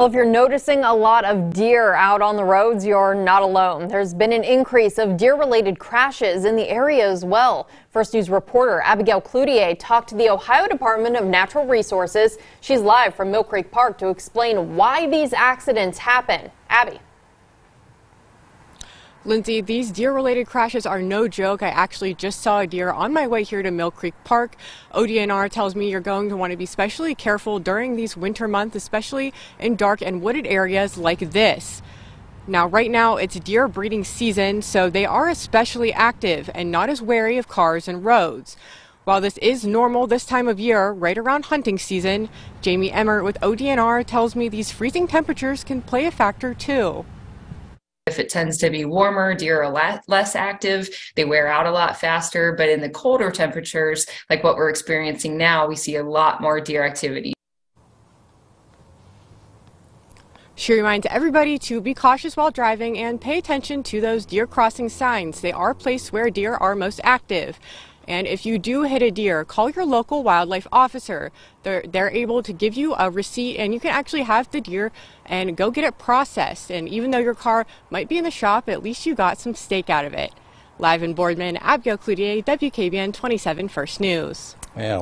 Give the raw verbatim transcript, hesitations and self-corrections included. Well, if you're noticing a lot of deer out on the roads, you're not alone. There's been an increase of deer-related crashes in the area as well. First News reporter Abigail Cloutier talked to the Ohio Department of Natural Resources. She's live from Mill Creek Park to explain why these accidents happen. Abby. Lindsay, these deer-related crashes are no joke. I actually just saw a deer on my way here to Mill Creek Park. O D N R tells me you're going to want to be especially careful during these winter months, especially in dark and wooded areas like this. Now, right now, it's deer breeding season, so they are especially active and not as wary of cars and roads. While this is normal this time of year, right around hunting season, Jamie Emmer with O D N R tells me these freezing temperatures can play a factor, too. If it tends to be warmer, deer are less active, they wear out a lot faster, but in the colder temperatures, like what we're experiencing now, we see a lot more deer activity. She reminds everybody to be cautious while driving and pay attention to those deer crossing signs. They are placed where deer are most active. And if you do hit a deer, call your local wildlife officer. They're, they're able to give you a receipt, and you can actually have the deer and go get it processed. And even though your car might be in the shop, at least you got some steak out of it. Live in Boardman, Abigail Cloutier, W K B N twenty-seven First News. Yeah.